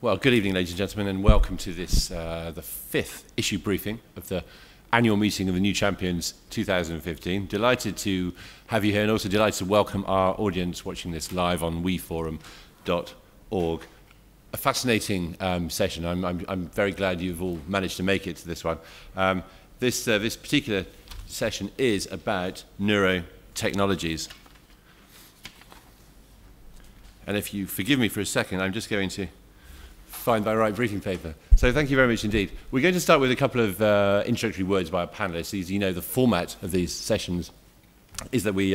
Well, good evening, ladies and gentlemen, and welcome to this, the fifth issue briefing of the annual meeting of the New Champions 2015. Delighted to have you here, and also delighted to welcome our audience watching this live on weforum.org. A fascinating session. I'm very glad you've all managed to make it to this one. This particular session is about neurotechnologies. And if you forgive me for a second, I'm just going to find my right briefing paper. So thank you very much indeed. We're going to start with a couple of introductory words by our panelists. As you know, the format of these sessions is that we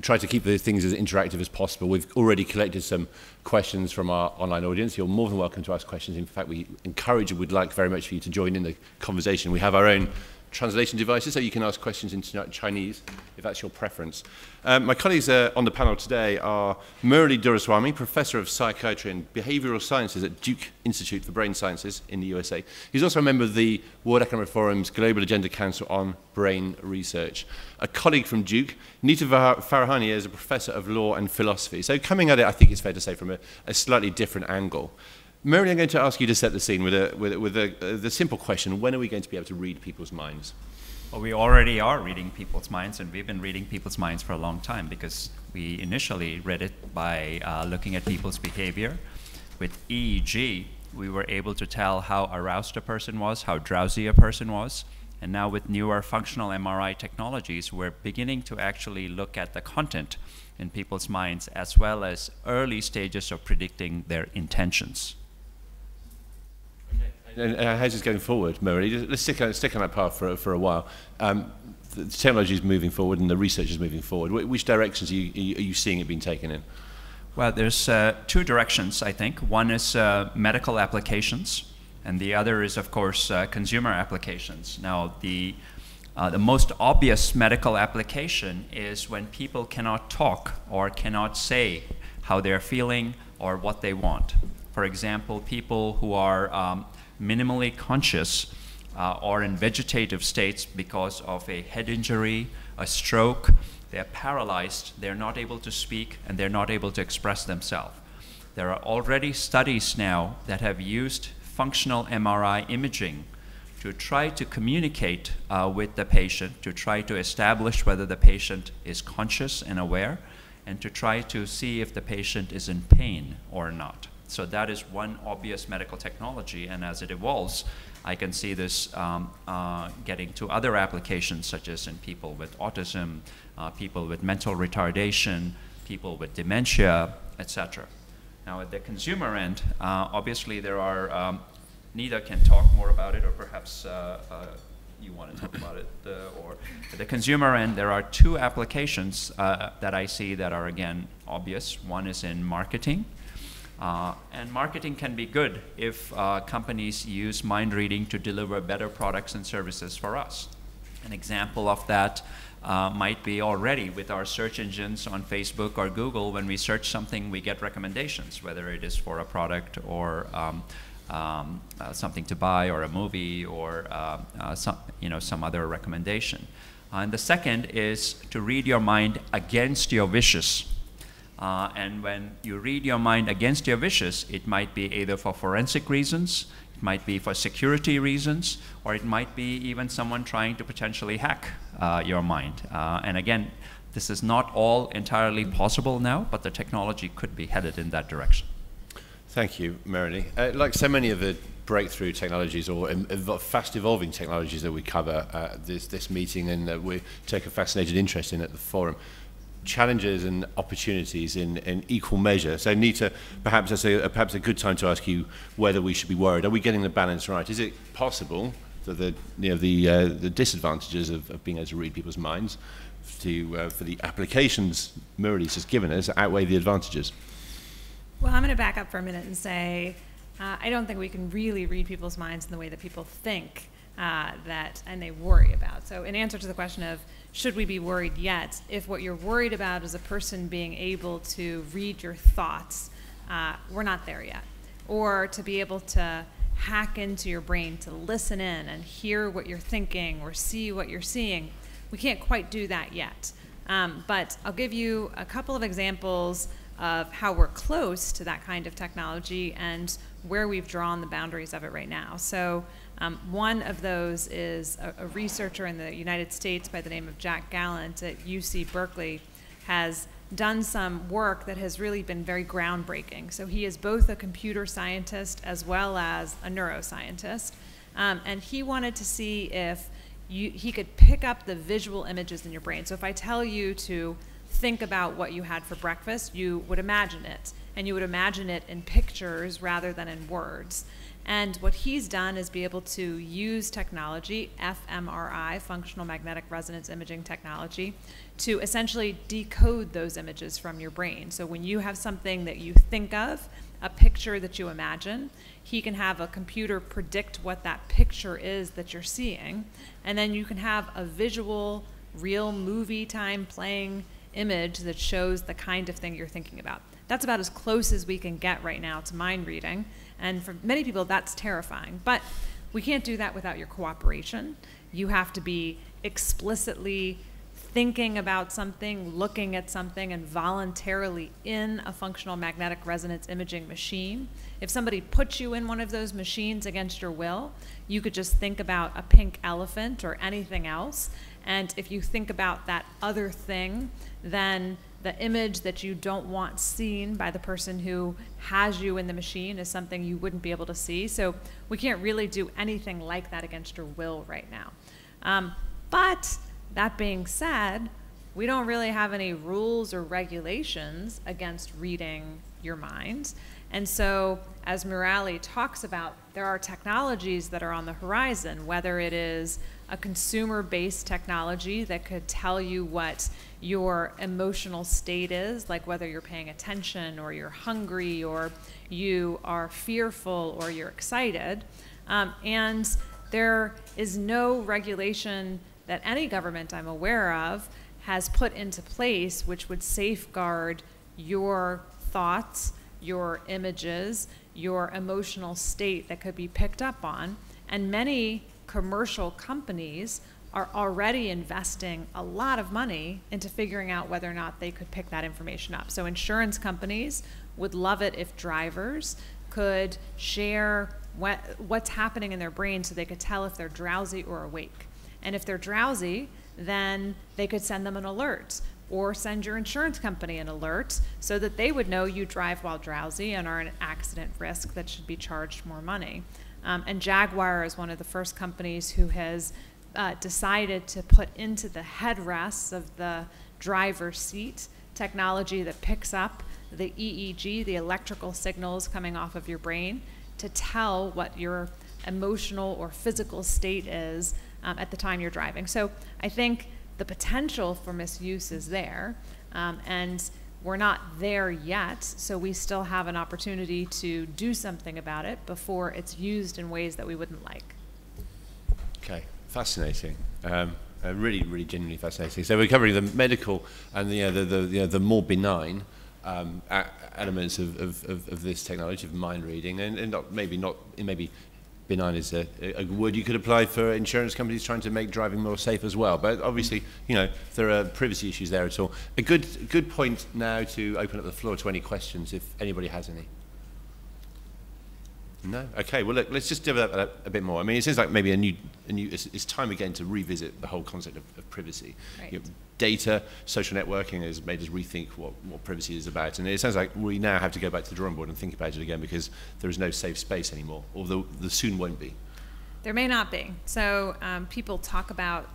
try to keep the things as interactive as possible. We've already collected some questions from our online audience. You're more than welcome to ask questions. In fact, we encourage and would like very much for you to join in the conversation. We have our own translation devices, so you can ask questions in Chinese, if that's your preference. My colleagues on the panel today are Murali Doraiswamy, Professor of Psychiatry and Behavioural Sciences at Duke Institute for Brain Sciences in the USA. He's also a member of the World Economic Forum's Global Agenda Council on Brain Research. A colleague from Duke, Nita Farahany, is a Professor of Law and Philosophy. So coming at it, I think it's fair to say, from a slightly different angle. Murali, I'm going to ask you to set the scene with the simple question: when are we going to be able to read people's minds? Well, we already are reading people's minds, and we've been reading people's minds for a long time, because we initially read it by looking at people's behavior. With EEG, we were able to tell how aroused a person was, how drowsy a person was, and now with newer functional MRI technologies, we're beginning to actually look at the content in people's minds, as well as early stages of predicting their intentions. And how's this going forward, Murali? Let's stick on that path for a while. The technology is moving forward and the research is moving forward. Which directions are you seeing it being taken in? Well, there's two directions, I think. One is medical applications, and the other is, of course, consumer applications. Now, the most obvious medical application is when people cannot talk or cannot say how they're feeling or what they want. For example, people who are minimally conscious or in vegetative states because of a head injury, a stroke. They're paralyzed, they're not able to speak, and they're not able to express themselves. There are already studies now that have used functional MRI imaging to try to communicate with the patient, to try to establish whether the patient is conscious and aware, and to try to see if the patient is in pain or not. So that is one obvious medical technology, and as it evolves, I can see this getting to other applications, such as in people with autism, people with mental retardation, people with dementia, etc. Now at the consumer end, obviously there are, Nita can talk more about it, or perhaps you want to talk about it, or at the consumer end, there are two applications that I see that are, again, obvious. One is in marketing. And marketing can be good if companies use mind reading to deliver better products and services for us. An example of that might be already with our search engines on Facebook or Google. When we search something, we get recommendations, whether it is for a product or something to buy or a movie or some other recommendation. And the second is to read your mind against your wishes. And when you read your mind against your wishes, it might be either for forensic reasons, it might be for security reasons, or it might be even someone trying to potentially hack your mind. And again, this is not all entirely possible now, but the technology could be headed in that direction. Thank you, Murali. Like so many of the breakthrough technologies or fast evolving technologies that we cover at this meeting and that we take a fascinated interest in at the forum, challenges and opportunities in equal measure. So Nita, perhaps that's perhaps a good time to ask you whether we should be worried. Are we getting the balance right? Is it possible that the disadvantages of being able to read people's minds for the applications Murali's has given us outweigh the advantages? Well, I'm going to back up for a minute and say I don't think we can really read people's minds in the way that people think and they worry about. So in answer to the question of should we be worried yet, if what you're worried about is a person being able to read your thoughts, we're not there yet. Or to be able to hack into your brain, to listen in and hear what you're thinking or see what you're seeing, we can't quite do that yet. But I'll give you a couple of examples of how we're close to that kind of technology and where we've drawn the boundaries of it right now. So one of those is a researcher in the United States by the name of Jack Gallant at UC Berkeley has done some work that has really been very groundbreaking. So he is both a computer scientist as well as a neuroscientist. And he wanted to see if he could pick up the visual images in your brain. So if I tell you to think about what you had for breakfast, you would imagine it. And you would imagine it in pictures rather than in words. And what he's done is be able to use technology, fMRI, functional magnetic resonance imaging technology, to essentially decode those images from your brain. So when you have something that you think of, a picture that you imagine, he can have a computer predict what that picture is that you're seeing, and then you can have a visual, real movie time playing image that shows the kind of thing you're thinking about. That's about as close as we can get right now to mind reading. And for many people, that's terrifying. But we can't do that without your cooperation. You have to be explicitly thinking about something, looking at something, and voluntarily in a functional magnetic resonance imaging machine. If somebody puts you in one of those machines against your will, you could just think about a pink elephant or anything else. And if you think about that other thing, then the image that you don't want seen by the person who has you in the machine is something you wouldn't be able to see. So we can't really do anything like that against your will right now. But that being said, we don't really have any rules or regulations against reading your mind. And so as Murali talks about, there are technologies that are on the horizon, whether it is a consumer-based technology that could tell you what your emotional state is, like whether you're paying attention or you're hungry or you are fearful or you're excited. And there is no regulation that any government I'm aware of has put into place which would safeguard your thoughts, your images, your emotional state that could be picked up on. And many commercial companies are already investing a lot of money into figuring out whether or not they could pick that information up. So insurance companies would love it if drivers could share what's happening in their brain so they could tell if they're drowsy or awake. And if they're drowsy, then they could send them an alert or send your insurance company an alert so that they would know you drive while drowsy and are an accident risk that should be charged more money. And Jaguar is one of the first companies who has decided to put into the headrests of the driver's seat technology that picks up the EEG, the electrical signals coming off of your brain, to tell what your emotional or physical state is at the time you're driving. So I think the potential for misuse is there, and we're not there yet, so we still have an opportunity to do something about it before it's used in ways that we wouldn't like. Okay, fascinating. Really, really genuinely fascinating. So we're covering the medical and the more benign elements of this technology, of mind reading, and maybe benign is a word you could apply for insurance companies trying to make driving more safe as well. But obviously, you know, there are privacy issues there at all. A good point now to open up the floor to any questions, if anybody has any. No? Okay, well, look, let's just develop that a bit more. I mean, it seems like maybe it's time again to revisit the whole concept of privacy. Right. You know, data, social networking has made us rethink what privacy is about. And it sounds like we now have to go back to the drawing board and think about it again because there is no safe space anymore, or there soon won't be. There may not be. So people talk about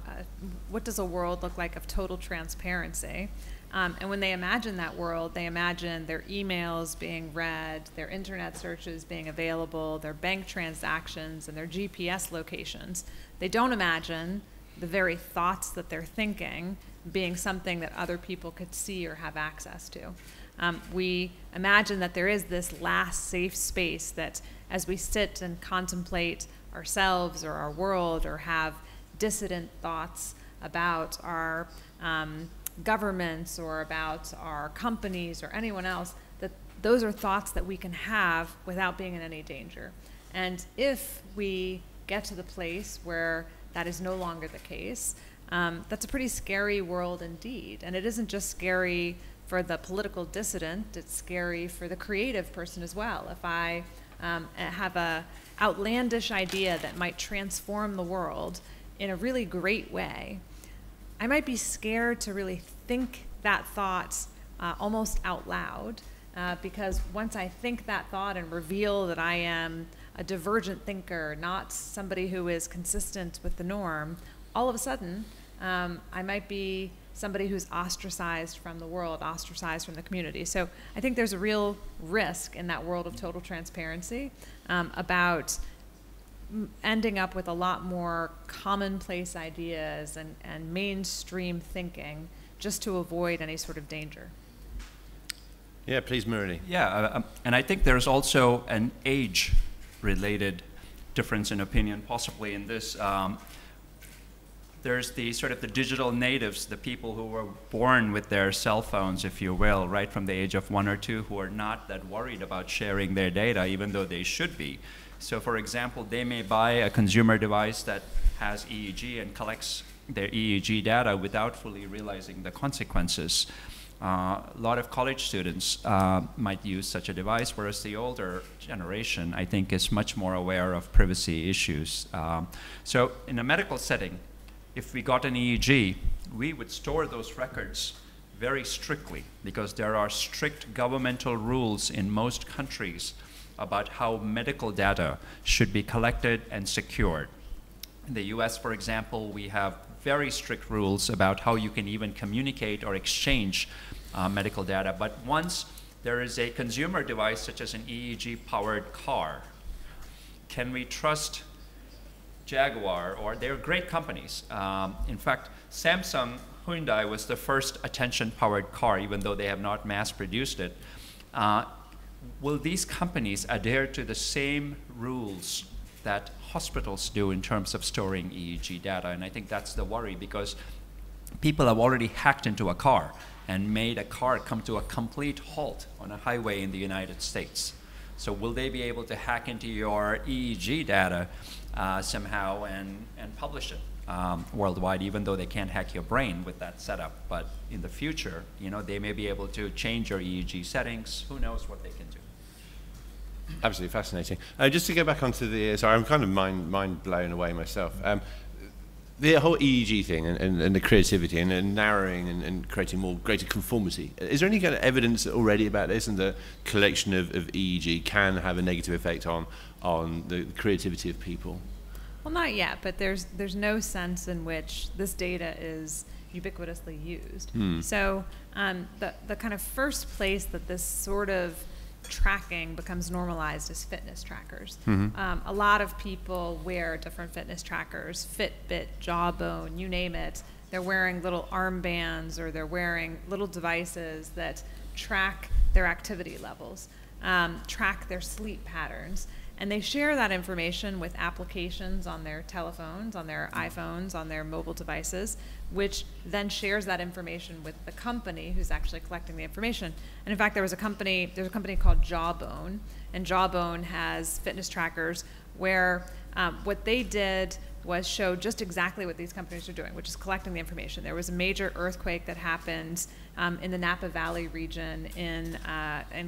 what does a world look like of total transparency? And when they imagine that world, they imagine their emails being read, their internet searches being available, their bank transactions, and their GPS locations. They don't imagine the very thoughts that they're thinking being something that other people could see or have access to. We imagine that there is this last safe space that as we sit and contemplate ourselves or our world or have dissident thoughts about our governments or about our companies or anyone else, that those are thoughts that we can have without being in any danger. And if we get to the place where that is no longer the case, that's a pretty scary world indeed. And it isn't just scary for the political dissident, it's scary for the creative person as well. If I have an outlandish idea that might transform the world in a really great way, I might be scared to really think that thought almost out loud, because once I think that thought and reveal that I am a divergent thinker, not somebody who is consistent with the norm, all of a sudden I might be somebody who's ostracized from the world, ostracized from the community. So I think there's a real risk in that world of total transparency about ending up with a lot more commonplace ideas and mainstream thinking just to avoid any sort of danger. Yeah, please, Murali. Yeah, and I think there's also an age-related difference in opinion, possibly in this. There's the sort of the digital natives, the people who were born with their cell phones, if you will, right from the age of 1 or 2, who are not that worried about sharing their data, even though they should be. So for example, they may buy a consumer device that has EEG and collects their EEG data without fully realizing the consequences. A lot of college students might use such a device, whereas the older generation, I think, is much more aware of privacy issues. So in a medical setting, if we got an EEG, we would store those records very strictly because there are strict governmental rules in most countries about how medical data should be collected and secured. In the US, for example, we have very strict rules about how you can even communicate or exchange medical data. But once there is a consumer device, such as an EEG-powered car, can we trust Jaguar? Or they're great companies. In fact, Samsung, Hyundai was the first attention-powered car, even though they have not mass-produced it. Will these companies adhere to the same rules that hospitals do in terms of storing EEG data? And I think that's the worry, because people have already hacked into a car and made a car come to a complete halt on a highway in the United States. So will they be able to hack into your EEG data somehow and publish it worldwide, even though they can't hack your brain with that setup? But in the future, you know, they may be able to change your EEG settings. Who knows what they can do? Absolutely fascinating. Just to go back onto the, sorry, I'm kind of mind blown away myself. The whole EEG thing and the creativity and narrowing and creating more greater conformity. Is there any kind of evidence already about this, and the collection of EEG can have a negative effect on the creativity of people? Well, not yet, but there's no sense in which this data is ubiquitously used. Hmm. So the kind of first place that this sort of tracking becomes normalized is fitness trackers. Mm-hmm. A lot of people wear different fitness trackers, Fitbit, Jawbone, you name it. They're wearing little armbands or they're wearing little devices that track their activity levels, track their sleep patterns, and they share that information with applications on their telephones, on their iPhones, on their mobile devices, which then shares that information with the company who's actually collecting the information. And in fact, there's a company called Jawbone, and Jawbone has fitness trackers where what they did was show just exactly what these companies are doing, which is collecting the information. There was a major earthquake that happened in the Napa Valley region in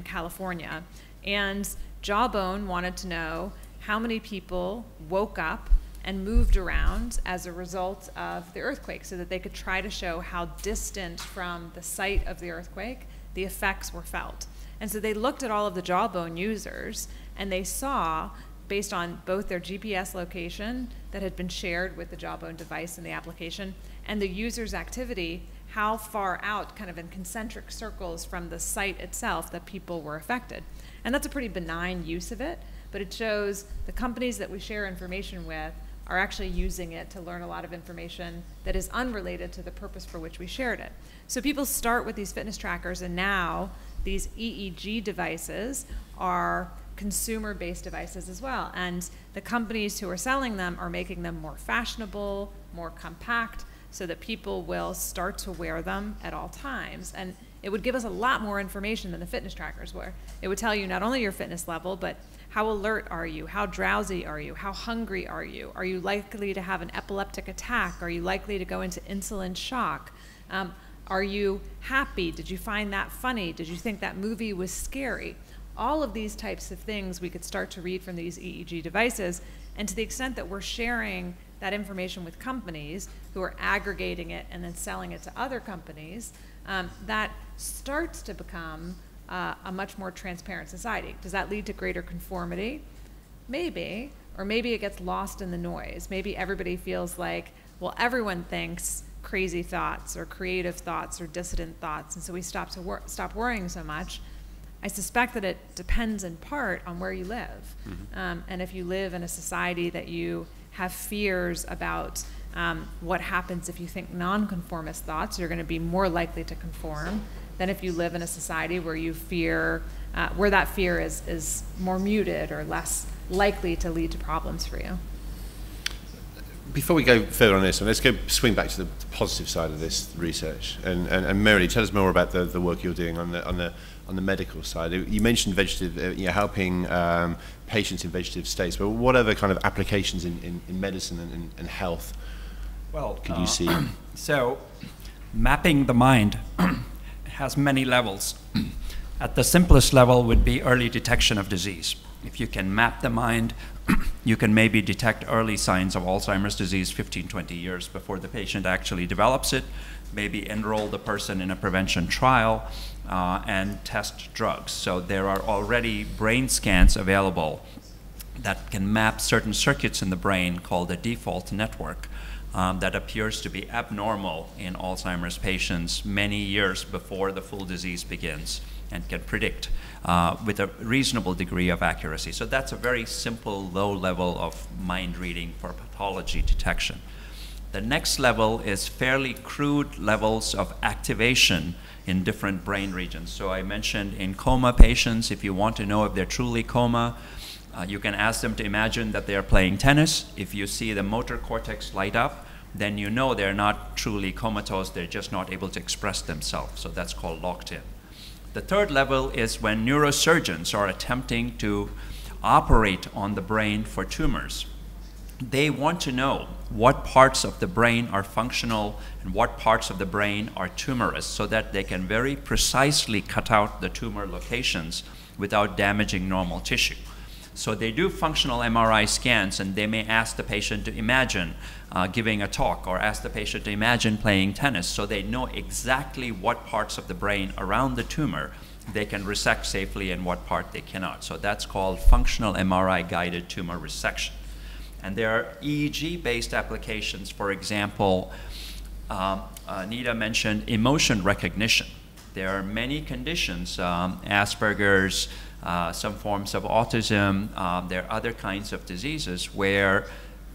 California, and Jawbone wanted to know how many people woke up and moved around as a result of the earthquake, so that they could try to show how distant from the site of the earthquake the effects were felt. And so they looked at all of the Jawbone users, and they saw, based on both their GPS location that had been shared with the Jawbone device in the application and the user's activity, how far out, kind of in concentric circles from the site itself, that people were affected. And that's a pretty benign use of it, but it shows the companies that we share information with are actually using it to learn a lot of information that is unrelated to the purpose for which we shared it. So people start with these fitness trackers, and now these EEG devices are consumer-based devices as well. And the companies who are selling them are making them more fashionable, more compact, so that people will start to wear them at all times. And it would give us a lot more information than the fitness trackers were. It would tell you not only your fitness level, but how alert are you? How drowsy are you? How hungry are you? Are you likely to have an epileptic attack? Are you likely to go into insulin shock? Are you happy? Did you find that funny? Did you think that movie was scary? All of these types of things we could start to read from these EEG devices, and to the extent that we're sharing that information with companies who are aggregating it and then selling it to other companies, that starts to become a much more transparent society. Does that lead to greater conformity? Maybe, or maybe it gets lost in the noise. Maybe everybody feels like, well, everyone thinks crazy thoughts or creative thoughts or dissident thoughts, and so we stop worrying so much. I suspect that it depends in part on where you live. Mm-hmm. And if you live in a society that you have fears about what happens if you think nonconformist thoughts, you're going to be more likely to conform than if you live in a society where you fear, where that fear is more muted or less likely to lead to problems for you. Before we go further on this, let's go swing back to the positive side of this research. And Murali, tell us more about the work you're doing on the medical side. You mentioned vegetative, you know, helping patients in vegetative states, but what other kind of applications in medicine and health could you see? So, mapping the mind has many levels. At the simplest level would be early detection of disease. If you can map the mind, you can maybe detect early signs of Alzheimer's disease 15, 20 years before the patient actually develops it, maybe enroll the person in a prevention trial and test drugs. So there are already brain scans available that can map certain circuits in the brain called the default network that appears to be abnormal in Alzheimer's patients many years before the full disease begins, and can predict with a reasonable degree of accuracy. So that's a very simple, low level of mind reading for pathology detection. The next level is fairly crude levels of activation in different brain regions. So I mentioned in coma patients, if you want to know if they're truly coma, you can ask them to imagine that they are playing tennis. If you see the motor cortex light up, then you know they're not truly comatose, they're just not able to express themselves. So that's called locked in. The third level is when neurosurgeons are attempting to operate on the brain for tumors. They want to know what parts of the brain are functional and what parts of the brain are tumorous, so that they can very precisely cut out the tumor locations without damaging normal tissue. So they do functional MRI scans, and they may ask the patient to imagine giving a talk, or ask the patient to imagine playing tennis, so they know exactly what parts of the brain around the tumor they can resect safely and what part they cannot. So that's called functional MRI-guided tumor resection. And there are EEG-based applications. For example, Nita mentioned emotion recognition. There are many conditions, Asperger's, some forms of autism, there are other kinds of diseases where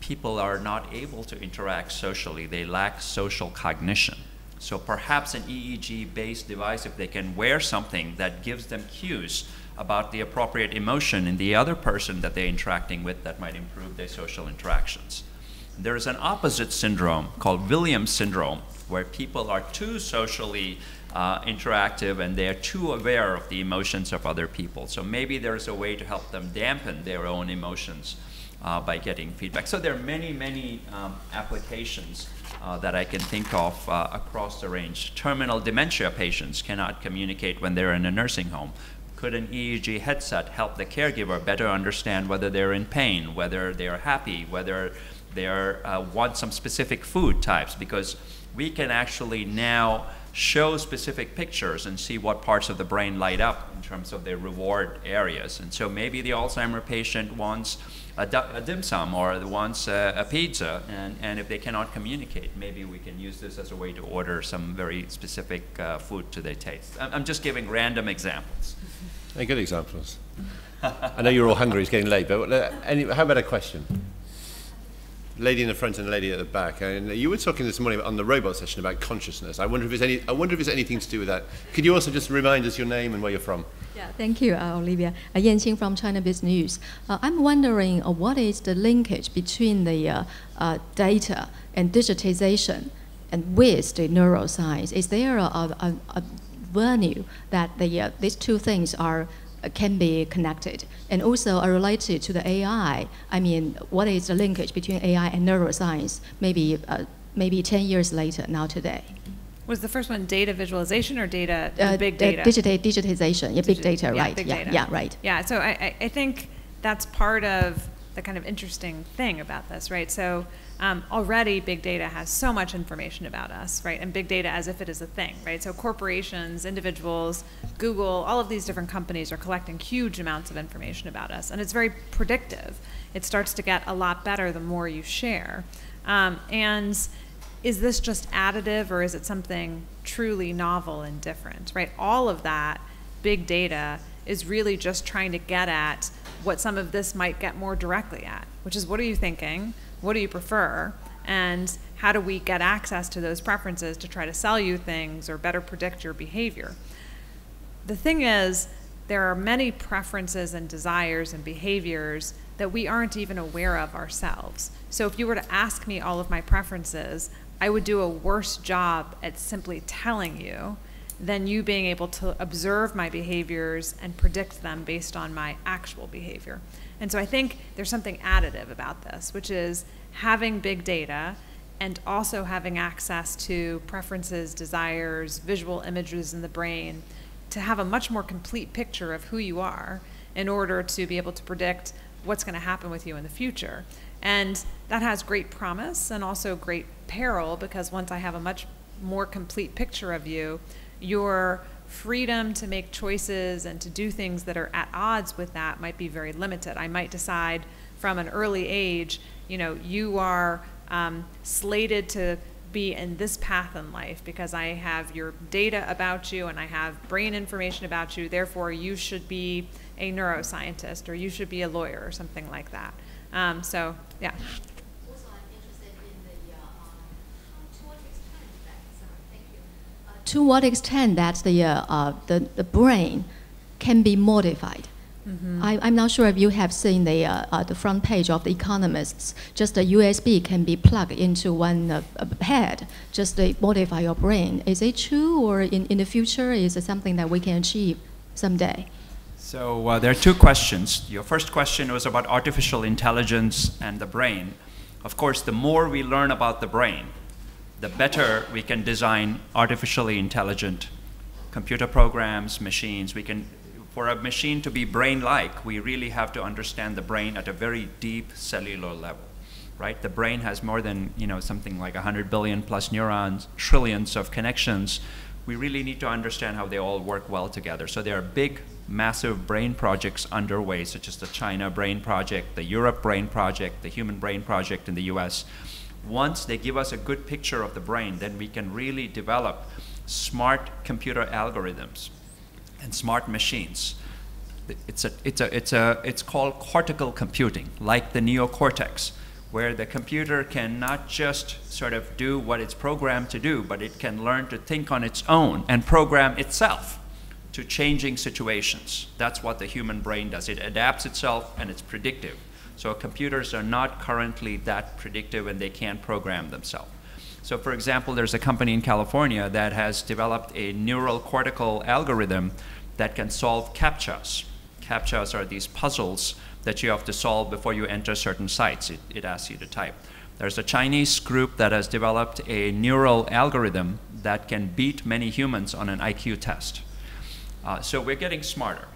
people are not able to interact socially. They lack social cognition. So perhaps an EEG-based device, if they can wear something that gives them cues about the appropriate emotion in the other person that they're interacting with, that might improve their social interactions. There is an opposite syndrome called Williams syndrome, where people are too socially interactive and they're too aware of the emotions of other people. So maybe there's a way to help them dampen their own emotions by getting feedback. So there are many, many applications that I can think of across the range. Terminal dementia patients cannot communicate when they're in a nursing home. Could an EEG headset help the caregiver better understand whether they're in pain, whether they're happy, whether they want some specific food types? Because we can actually now show specific pictures and see what parts of the brain light up in terms of their reward areas. And so maybe the Alzheimer patient wants a dim sum or wants a pizza, and if they cannot communicate, maybe we can use this as a way to order some very specific food to their taste. I'm just giving random examples. Hey, good examples. I know you're all hungry, it's getting late, but how about a question? Lady in the front and lady at the back. And you were talking this morning on the robot session about consciousness. I wonder if it's anything to do with that. Could you also just remind us your name and where you're from? Yeah, thank you, Olivia. Yanqing from China Business News. I'm wondering what is the linkage between the data and digitization and with the neuroscience? Is there a value that these two things are can be connected, and also are related to the AI? I mean, what is the linkage between AI and neuroscience, maybe 10 years later, now today? Was the first one data visualization or data, big data? Digitization, yeah, big data, right. Yeah, so I think that's part of the kind of interesting thing about this, right? So already big data has so much information about us, right? And big data as if it is a thing, right? So corporations, individuals, Google, all of these different companies are collecting huge amounts of information about us. And it's very predictive. It starts to get a lot better the more you share. And is this just additive or is it something truly novel and different, right? All of that big data is really just trying to get at what some of this might get more directly at, which is what are you thinking, what do you prefer, and how do we get access to those preferences to try to sell you things or better predict your behavior? The thing is, there are many preferences and desires and behaviors that we aren't even aware of ourselves. So if you were to ask me all of my preferences, I would do a worse job at simply telling you than you being able to observe my behaviors and predict them based on my actual behavior. And so I think there's something additive about this, which is having big data and also having access to preferences, desires, visual images in the brain to have a much more complete picture of who you are in order to be able to predict what's going to happen with you in the future. And that has great promise and also great peril, because once I have a much more complete picture of you, your freedom to make choices and to do things that are at odds with that might be very limited. I might decide from an early age, you know, you are slated to be in this path in life because I have your data about you and I have brain information about you, therefore you should be a neuroscientist or you should be a lawyer or something like that. So, yeah. Also, I'm interested in the, to what extent that's, thank you. To what extent that the brain can be modified. Mm-hmm. I'm not sure if you have seen the front page of The Economist. Just a USB can be plugged into one head just to modify your brain. Is it true, or in the future is it something that we can achieve someday? So there are two questions. Your first question was about artificial intelligence and the brain. Of course, the more we learn about the brain, the better we can design artificially intelligent computer programs, machines. We can. For a machine to be brain-like, we really have to understand the brain at a very deep cellular level, right? The brain has more than, you know, something like 100 billion plus neurons, trillions of connections. We really need to understand how they all work well together. So there are big, massive brain projects underway, such as the China Brain Project, the Europe Brain Project, the Human Brain Project in the US. Once they give us a good picture of the brain, then we can really develop smart computer algorithms and smart machines. It's called cortical computing, like the neocortex, where the computer can not just sort of do what it's programmed to do, but it can learn to think on its own and program itself to changing situations. That's what the human brain does. It adapts itself and it's predictive. So computers are not currently that predictive and they can't program themselves. So for example, there's a company in California that has developed a neural cortical algorithm that can solve CAPTCHAs. CAPTCHAs are these puzzles that you have to solve before you enter certain sites. It asks you to type. There's a Chinese group that has developed a neural algorithm that can beat many humans on an IQ test. So we're getting smarter.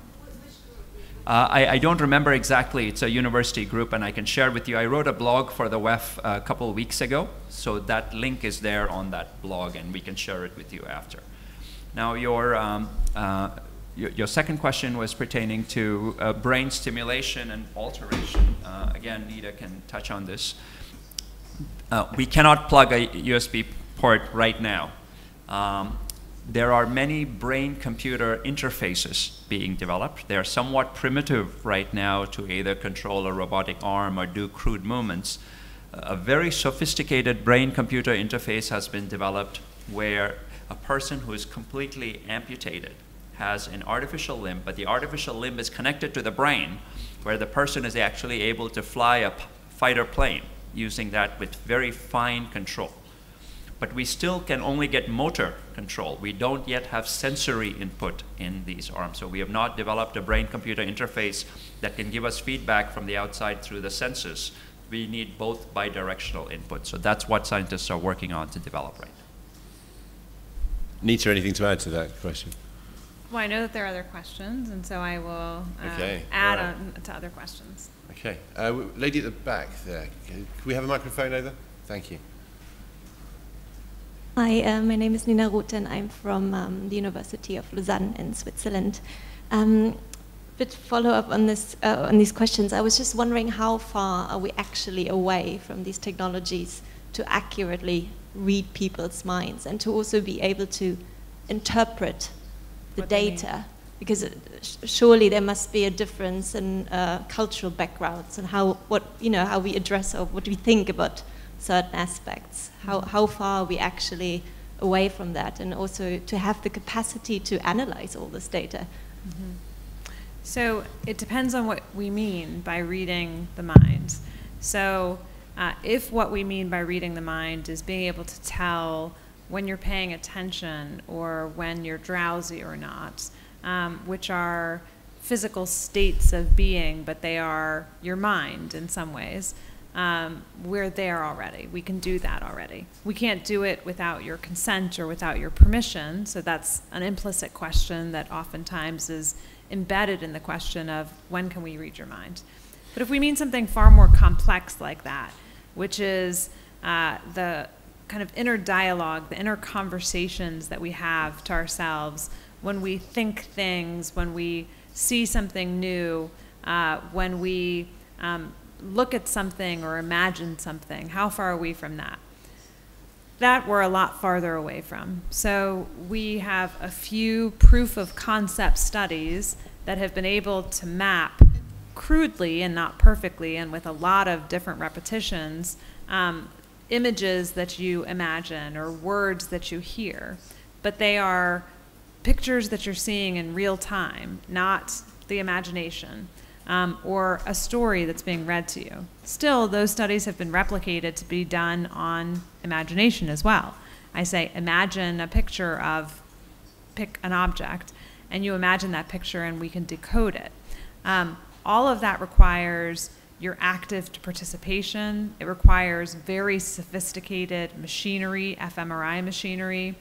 I don't remember exactly. It's a university group, and I can share with you. I wrote a blog for the WEF a couple of weeks ago, so that link is there on that blog, and we can share it with you after. Now, your second question was pertaining to brain stimulation and alteration. Again, Nita can touch on this. We cannot plug a USB port right now. There are many brain-computer interfaces being developed. They are somewhat primitive right now to either control a robotic arm or do crude movements. A very sophisticated brain-computer interface has been developed where a person who is completely amputated has an artificial limb, but the artificial limb is connected to the brain, where the person is actually able to fly a fighter plane using that with very fine control. But we still can only get motor control. We don't yet have sensory input in these arms. So we have not developed a brain-computer interface that can give us feedback from the outside through the senses. We need both bidirectional input. So that's what scientists are working on to develop right now. Nita, anything to add to that question? Well, I know that there are other questions, and so I will add on to other questions. Okay. Lady at the back there, can we have a microphone over? Thank you. Hi, my name is Nina Roth, and I'm from the University of Lausanne in Switzerland. Bit follow-up on this on these questions. I was just wondering, how far are we actually away from these technologies to accurately read people's minds and to also be able to interpret the data? Because surely there must be a difference in cultural backgrounds and how how we address or what we think about certain aspects. How far are we actually away from that, and also to have the capacity to analyze all this data? Mm-hmm. So it depends on what we mean by reading the mind. So if what we mean by reading the mind is being able to tell when you're paying attention or when you're drowsy or not, which are physical states of being, but they are your mind in some ways, we're there already. We can do that already. We can't do it without your consent or without your permission, so that's an implicit question that oftentimes is embedded in the question of when can we read your mind. But if we mean something far more complex like that, which is the kind of inner dialogue, the inner conversations that we have to ourselves when we think things, when we see something new, when we look at something or imagine something, how far are we from that? That we're a lot farther away from. So we have a few proof of concept studies that have been able to map crudely and not perfectly and with a lot of different repetitions, images that you imagine or words that you hear, but they are pictures that you're seeing in real time, not the imagination, or a story that's being read to you. Still, those studies have been replicated to be done on imagination as well. I say imagine a picture of, pick an object, and you imagine that picture and we can decode it. All of that requires your active participation. It requires very sophisticated machinery, fMRI machinery.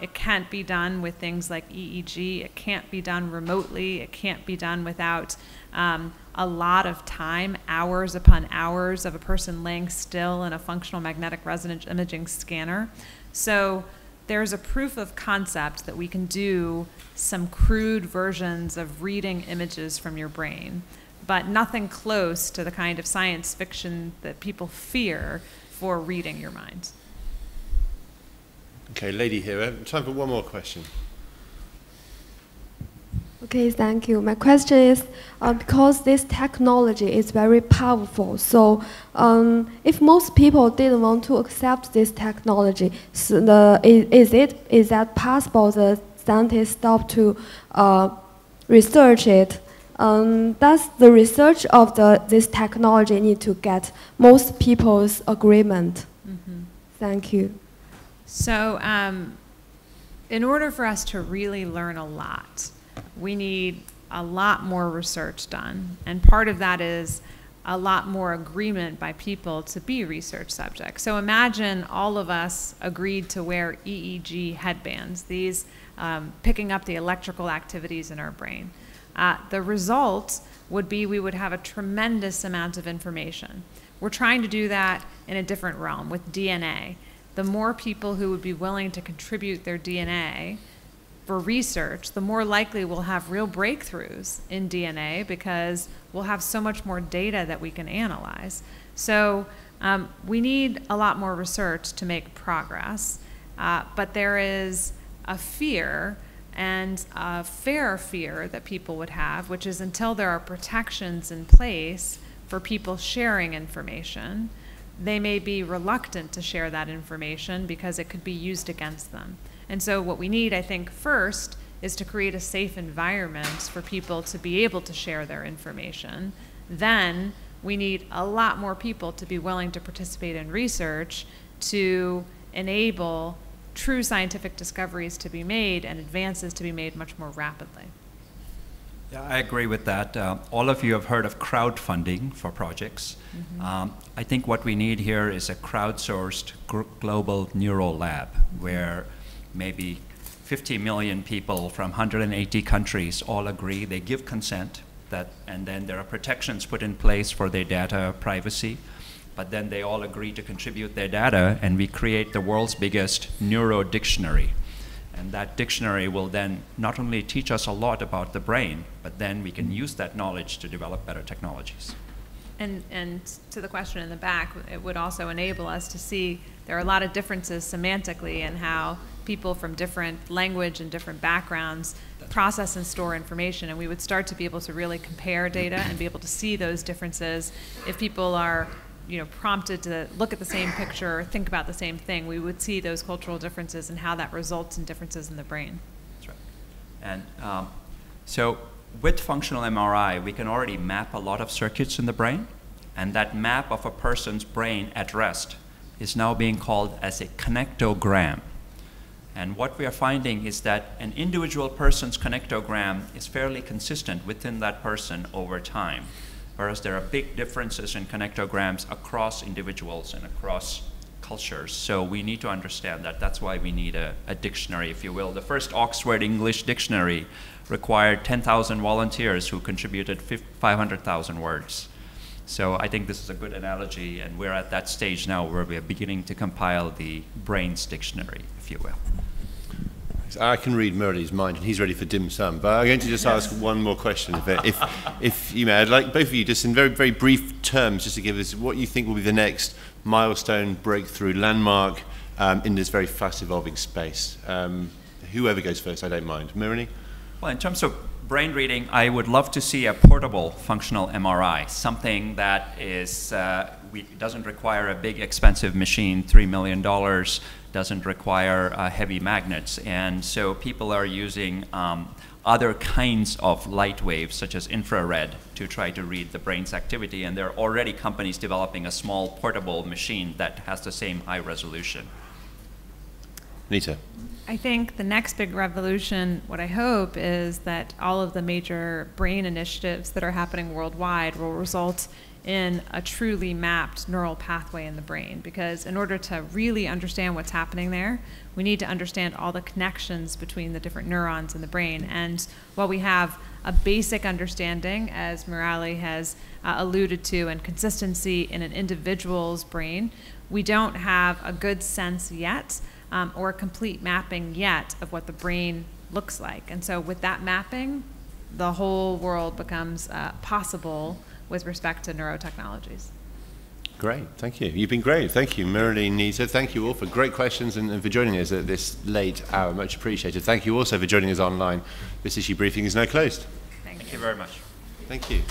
It can't be done with things like EEG. It can't be done remotely. It can't be done without a lot of time, hours upon hours of a person laying still in a functional magnetic resonance imaging scanner. So there's a proof of concept that we can do some crude versions of reading images from your brain, but nothing close to the kind of science fiction that people fear for reading your mind. Okay, lady here. Time for one more question. Okay, thank you. My question is, because this technology is very powerful, so if most people didn't want to accept this technology, so is that possible the scientists stop to research it? Does the research of this technology need to get most people's agreement? Mm-hmm. Thank you. So in order for us to really learn a lot, we need a lot more research done, and part of that is a lot more agreement by people to be research subjects. So imagine all of us agreed to wear EEG headbands, these picking up the electrical activities in our brain. The result would be we would have a tremendous amount of information. We're trying to do that in a different realm with DNA. The more people who would be willing to contribute their DNA for research, the more likely we'll have real breakthroughs in DNA because we'll have so much more data that we can analyze. So we need a lot more research to make progress, but there is a fear, and a fair fear that people would have, which is until there are protections in place for people sharing information, they may be reluctant to share that information because it could be used against them. And so what we need, I think, first is to create a safe environment for people to be able to share their information. Then we need a lot more people to be willing to participate in research to enable true scientific discoveries to be made and advances to be made much more rapidly. Yeah, I agree with that. All of you have heard of crowdfunding for projects. Mm-hmm. I think what we need here is a crowdsourced global neural lab where maybe 50 million people from 180 countries all agree, they give consent, that, and then there are protections put in place for their data privacy, but then they all agree to contribute their data, and we create the world's biggest neuro dictionary. And that dictionary will then not only teach us a lot about the brain, but then we can use that knowledge to develop better technologies. And to the question in the back, it would also enable us to see there are a lot of differences semantically in how people from different language and different backgrounds process and store information, and we would start to be able to really compare data and be able to see those differences. If people are, you know, prompted to look at the same picture or think about the same thing, we would see those cultural differences and how that results in differences in the brain. That's right. And so with functional MRI, we can already map a lot of circuits in the brain, and that map of a person's brain at rest is now being called as a connectogram. And what we are finding is that an individual person's connectogram is fairly consistent within that person over time, whereas there are big differences in connectograms across individuals and across cultures. So we need to understand that. That's why we need a dictionary, if you will. The first Oxford English Dictionary required 10,000 volunteers who contributed 500,000 words. So I think this is a good analogy, and we're at that stage now where we are beginning to compile the brain's dictionary, if you will. I can read Murali's mind, and he's ready for dim sum. But I'm going to just ask one more question, if you may. I'd like both of you, just in very, very brief terms, just to give us what you think will be the next milestone, breakthrough, landmark in this very fast-evolving space. Whoever goes first, I don't mind. Murali? Well, in terms of brain reading, I would love to see a portable functional MRI, something that is, doesn't require a big, expensive machine, $3 million. Doesn't require heavy magnets. And so people are using other kinds of light waves, such as infrared, to try to read the brain's activity. And there are already companies developing a small portable machine that has the same high resolution. Nita. I think the next big revolution, what I hope, is that all of the major brain initiatives that are happening worldwide will result in a truly mapped neural pathway in the brain, because in order to really understand what's happening there, we need to understand all the connections between the different neurons in the brain. And while we have a basic understanding, as Murali has alluded to, and consistency in an individual's brain, we don't have a good sense yet or a complete mapping yet of what the brain looks like. And so with that mapping, the whole world becomes possible with respect to neurotechnologies. Great, thank you. You've been great. Thank you, Murali, Nita. Thank you all for great questions and for joining us at this late hour. Much appreciated. Thank you also for joining us online. This issue briefing is now closed. Thank you very much. Thank you.